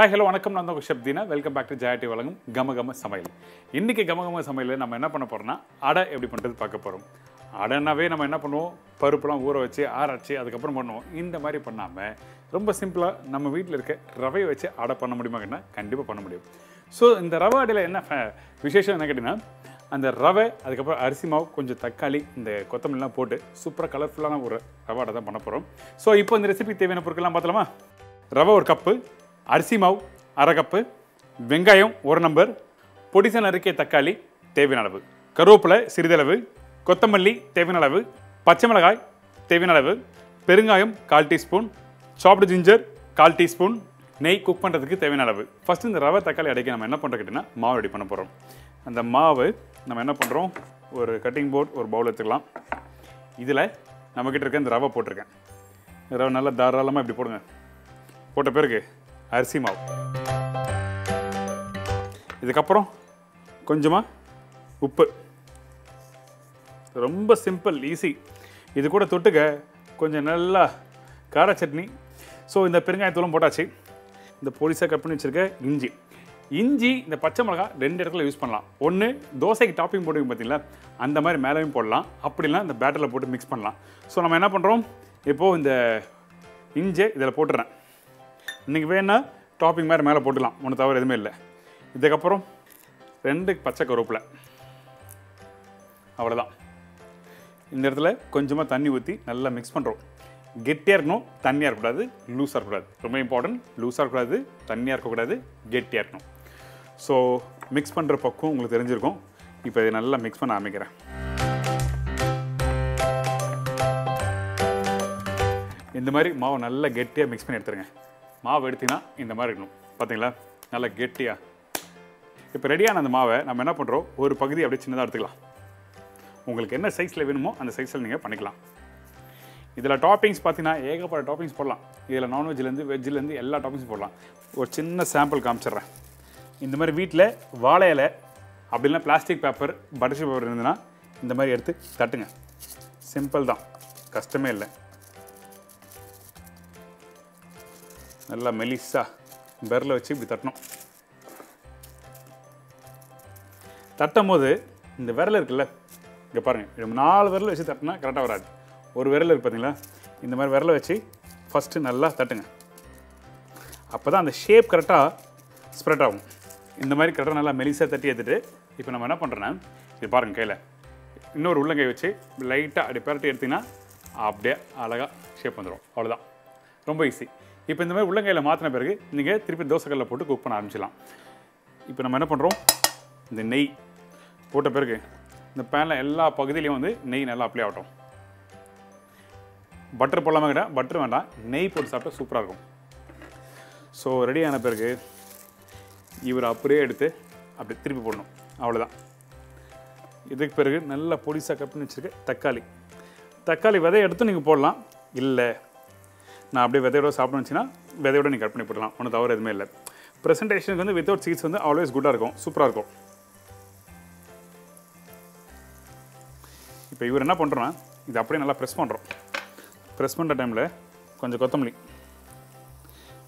हाय hello वणक्कम नान उंगा Shabdin welcome back to Jaya TV वलंगम गम गम समयल इन्नैक्कु गम गम समयल नाम एन्ना पण्ण पोरोम्ना अडै एप्पडी पण्णुदु पार्क्क पोरोम अडैनावे नाम एन्ना पण्णुवोम परुप्पलाम ऊर वच्चु आरच्चु अदुक्कु अप्पुறம் पण्णुवोम इंद मारी पण्णामा रोम्ब सिंपला नम्म वीट्ल इरुक्क रवै वच्चु अडै पण्ण मुडियुमान्ना कंडिप्पा पण्ण मुडियुम सो इंद रवै अडैला एन्ना विशेषम एन्ना केट्टीना अंद रवै अदुक्कु अप्पुறம் अरिसी मावु कोंजम तक्काली इंद कोत्तमल्लियெல்லாம் पोट्टु सूपரா கலர்ஃபுல்லான ஒரு ரவை அடை தான் பண்ண போறோம் சோ இப்போ இந்த ரெசிபி தேவையான பொருட்கள்லாம் பார்த்தலாமா रवै ஒரு கப் अरसी माव अर कप वेंगायम और नंबर पोडिस नरुक्किय तक्काली तेवैयान अलवु करुवेप्पिलै सिरिद अलवु कोत्तमल्ली तेवैयान अलवु पच्चै मिलगाय तेवैयान अलवु पेरुंगायम 1/4 टीस्पून chopped ginger 1/4 टीस्पून नेय कुक पண்றதுக்கு தேவையான அளவு फर्स्ट இந்த ரவை தக்காளி அடைக்க நம்ம என்ன பண்றோம் கேட்டினா மாவு ரெடி பண்ணப் போறோம் அந்த மாவு நம்ம என்ன பண்றோம் ஒரு கட்டிங் போர்ட் ஒரு பவுல் எடுத்துக்கலாம் இதுல நம்ம கிட்ட இருக்க இந்த ரவை போட்டுர்க்கேன் ரவை நல்லா தாராளமா இப்படி போடுங்க போட்ட பிறகு अरसी माव इदुक्कप्पुறம் கொஞ்சமா உப்பு ரொம்ப சிம்பிள் ஈஸி இது கூட தொட்டுக்க கொஞ்சம் நல்லா கார சட்னி சோ இந்த பெருங்காய தூளும் போட்டாச்சு இந்த பொடிசா கட் பண்ணி வச்சிருக்க இஞ்சி இஞ்சி இந்த பச்சை மிளகாய் ரெண்டு இடத்துல யூஸ் பண்ணலாம் ஒன்னு தோசைக்கு டாப்பிங் போடுவீங்க பாத்தீங்களா அந்த மாதிரி மேலயும் போடலாம் அப்படினா இந்த பேட்டர்ல போட்டு மிக்ஸ் பண்ணலாம் சோ நம்ம என்ன பண்றோம் இப்போ இந்த இஞ்சி இதல போட்டுறேன் इनकी वेना टॉपिंग मारे मेल पोटल उन्न तवर एम इतने पच कवड़ा इतना कुछ तनी ऊती ना मिक्स पड़ रोम गेटिया तनिया लूसा रोम इंपार्टेंट लूसा तनिया गेटिया सो मिक्स पड़े पकड़ों को ना मिक्स पड़ आम इतमारी माव ना गेटिया मिक्स पड़ी மாவு எடுத்தினா இந்த மாதிரி இருக்கணும் பாத்தீங்களா நல்ல கெட்டியா இப்போ ரெடியான அந்த மாவை நம்ம என்ன பண்றோம் ஒரு பகுதி அப்படியே சின்னதா எடுத்துக்கலாம் உங்களுக்கு என்ன சைஸ்ல வேணுமோ அந்த சைஸ்ல நீங்க பண்ணிக்கலாம் இதல டாப்பிங்ஸ் பாத்தீனா ஏகப்பட்ட டாப்பிங்ஸ் போடலாம் இதல நான் வெஜ்ல இருந்து வெஜ்ல இருந்து எல்லா டாப்பிங்ஸ் போடலாம் ஒரு சின்ன சாம்பிள் காமிச்சறேன் இந்த மாதிரி வீட்ல வாழை இலை அப்படினா பிளாஸ்டிக் பேப்பர் பட்டர் பேப்பர் இருந்துனா இந்த மாதிரி எடுத்து தட்டுங்க சிம்பிள் தான் கஷ்டமே இல்லை ना मेलिसा बेरल वे इप्ली तटना तटमोद विरल पांग नालू विरल वे तटना करेक्टा वरा और विरल पाती विरल वे फर्स्ट ना तटें अब शेप करेक्टा स्प्रेड आगो इतमी करेक्टा ना मेलिसा तटी एम ना पड़े इत पांग कई इन उल्लंग वे लाइटा अभी परटी अब अलग शेप वंदा रोम ईसी இப்போ இந்த மாதிரி உள்ளங்கையில மாத்தின பிறகு நீங்க திருப்பி தோசைக்கல்ல போட்டு குக் பண்ண ஆரம்பிச்சலாம் இப்போ நம்ம என்ன பண்றோம் இந்த நெய் போட்ட பிறகு இந்த panல எல்லா பகுதியிலயும் வந்து நெய் நல்லா அப்ளை ஆகட்டும் பட்டர் போடலாமேடா பட்டர் வேண்டாம் நெய் போட்டு சாப்பிட்டா சூப்பரா இருக்கும் சோ ரெடி ஆன பிறகு இவர அப்படியே எடுத்து அப்படியே திருப்பி போடணும் அவ்வளவுதான் இதுக்கு பிறகு நல்ல பொடிசா கட் பண்ணி வச்சிருக்க தக்காளி தக்காளி விதை எடுத்து நீங்க போடலாம் இல்ல ना अब विधो सापीना विधो नहीं कट पड़ी पड़ना उन्हें तवर एमें प्रेसेशन वो वितउट सीड्स वो आलवेज गुटा सूपर इवर पड़ेना इत अब ना प्रेस पड़ रहा प्रेस पड़े टाइम कुछ कोत्तमल्ली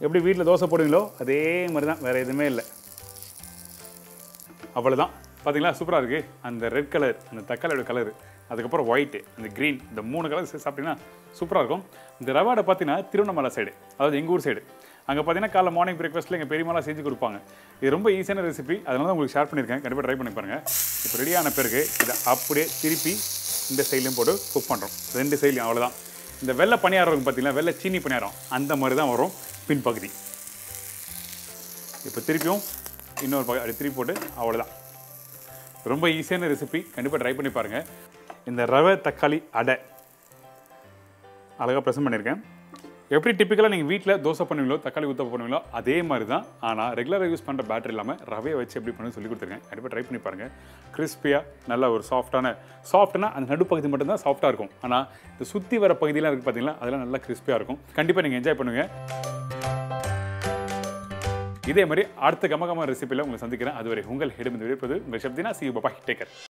एप्ली वीटल दोस पड़ो अदार वे एमें पाती सूपर अंत रेड कलर अकाल कलर अदक वैट ग्रीन मूणु कलर साप्टीना सूपर रवाड़ पाती तिरुवण्णमला सैडे अब सैडे अगे पाती काले मॉर्निंग ब्रेकफास्ट ये पेरियम्मा से रोम ईसिया रेसिपी अगर शेयर पड़े कंपा ट्राई पड़ी पाँग रेडी आना पे अब तिरपी इन सैडल कुक पड़ रहा रे सैडल अवलोदा वेल पणियार पाती वेल चीनी पणियार अंत मारे वो पिनपी इपियों इन तिरपी रोम ईसिया रेसिपी कंपा ट्राई पड़ी पाँग இந்த ரவை தக்காளி அடை அழகா பிரசன்ட் பண்ணிருக்கேன் எப்படி டிபிக்கலா நீங்க வீட்ல தோசை பண்ணுவீங்களோ தக்காளி ஊத்தப்ப பண்ணுவீங்களோ அதே மாதிரி தான் ஆனா ரெகுலரா யூஸ் பண்ற பேட்டர் இல்லாம ரவையை வச்சு எப்படி பண்ணு சொல்லி கொடுத்திருக்கேன் கண்டிப்பா ட்ரை பண்ணி பாருங்க கிறிஸ்பியா நல்ல ஒரு சாஃப்ட்டான அந்த நடு பகுதி மட்டும் தான் சாஃப்ட்டா இருக்கும் ஆனா இந்த சுத்தி வர பகுதியில இருக்கு பாத்தீங்களா அதெல்லாம் நல்லா கிறிஸ்பியா இருக்கும் கண்டிப்பா நீங்க என்ஜாய் பண்ணுவீங்க இதே மாதிரி அடுத்த கமகமா ரெசிபில உங்களை சந்திக்கிறேன் அதுவரை உங்கள் ஹெட் மீது விடைபெறுவது உங்கள் சப்தினா see you bye take care